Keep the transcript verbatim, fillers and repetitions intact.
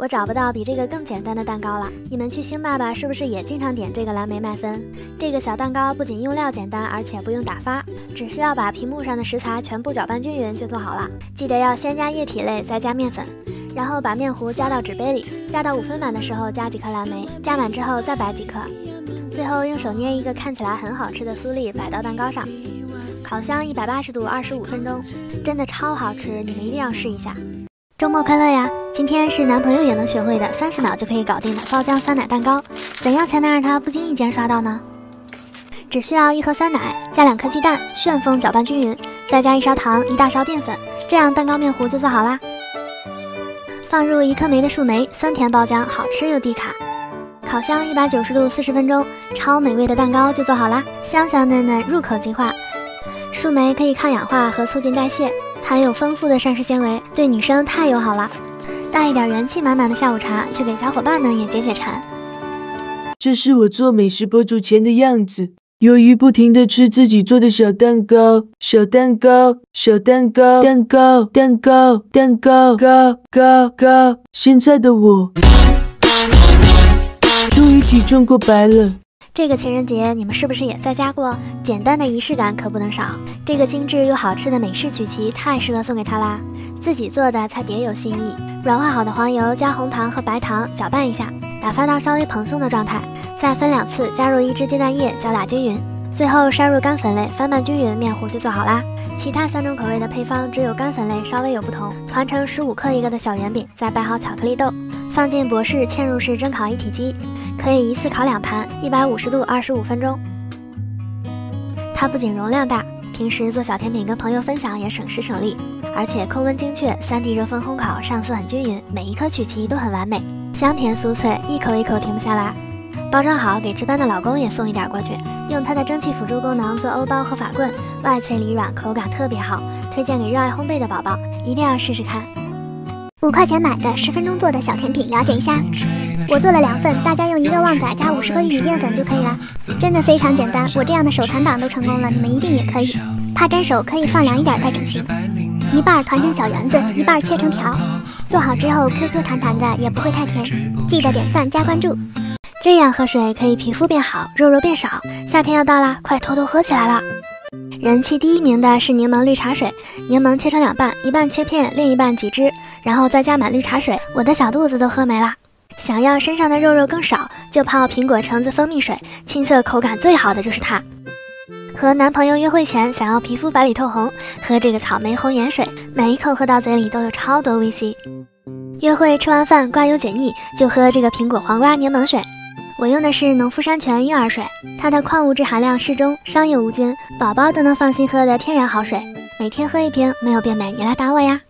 我找不到比这个更简单的蛋糕了。你们去星爸爸是不是也经常点这个蓝莓麦芬？这个小蛋糕不仅用料简单，而且不用打发，只需要把屏幕上的食材全部搅拌均匀就做好了。记得要先加液体类，再加面粉，然后把面糊加到纸杯里，加到五分满的时候加几颗蓝莓，加满之后再摆几颗，最后用手捏一个看起来很好吃的酥粒摆到蛋糕上。烤箱一百八十度二十五分钟，真的超好吃，你们一定要试一下。周末快乐呀！今天是男朋友也能学会的三十秒就可以搞定的爆浆酸奶蛋糕，怎样才能让他不经意间刷到呢？只需要一盒酸奶，加两颗鸡蛋，旋风搅拌均匀，再加一勺糖，一大勺淀粉，这样蛋糕面糊就做好啦。放入一颗莓的树莓，酸甜爆浆，好吃又低卡。烤箱一百九十度四十分钟，超美味的蛋糕就做好啦，香香嫩嫩，入口即化。树莓可以抗氧化和促进代谢，含有丰富的膳食纤维，对女生太友好了。带一点元气满满的下午茶，去给小伙伴们也解解馋。这是我做美食博主前的样子。由于不停地吃自己做的小蛋糕，小蛋糕，小蛋糕，蛋糕，蛋糕，蛋糕，糕糕糕。现在的我，终于体重过百了。这个情人节你们是不是也在家过？简单的仪式感可不能少。这个精致又好吃的美式曲奇太适合送给他啦，自己做的才别有新意。软化好的黄油加红糖和白糖搅拌一下，打发到稍微蓬松的状态，再分两次加入一只鸡蛋液搅打均匀，最后筛入干粉类翻拌均匀，面糊就做好啦。其他三种口味的配方只有干粉类稍微有不同。团成十五克一个的小圆饼，再摆好巧克力豆，放进博士嵌入式蒸烤一体机，可以一次烤两盘，一百五十度二十五分钟。它不仅容量大，平时做小甜品跟朋友分享也省时省力，而且控温精确，三 D 热风烘烤，上色很均匀，每一颗曲奇都很完美，香甜酥脆，一口一口停不下来。包装好给值班的老公也送一点过去，用它的蒸汽辅助功能做欧包和法棍，外脆里软，口感特别好，推荐给热爱烘焙的宝宝，一定要试试看。五块钱买的十分钟做的小甜品，了解一下。我做了两份，大家用一个旺仔加五十克玉米淀粉就可以了，真的非常简单。我这样的手残党都成功了，你们一定也可以。怕粘手可以放凉一点再整形。一半团成小圆子，一半切成条。做好之后 Q Q 弹弹的，也不会太甜。记得点赞加关注。这样喝水可以皮肤变好，肉肉变少。夏天要到啦，快偷偷喝起来了。人气第一名的是柠檬绿茶水，柠檬切成两半，一半切片，另一半挤汁，然后再加满绿茶水，我的小肚子都喝没了。想要身上的肉肉更少，就泡苹果橙子蜂蜜水，亲测口感最好的就是它。和男朋友约会前想要皮肤白里透红，喝这个草莓红颜水，每一口喝到嘴里都有超多维 C。约会吃完饭刮油解腻，就喝这个苹果黄瓜柠檬水。我用的是农夫山泉婴儿水，它的矿物质含量适中，商业无菌，宝宝都能放心喝的天然好水。每天喝一瓶，没有变美，你来打我呀。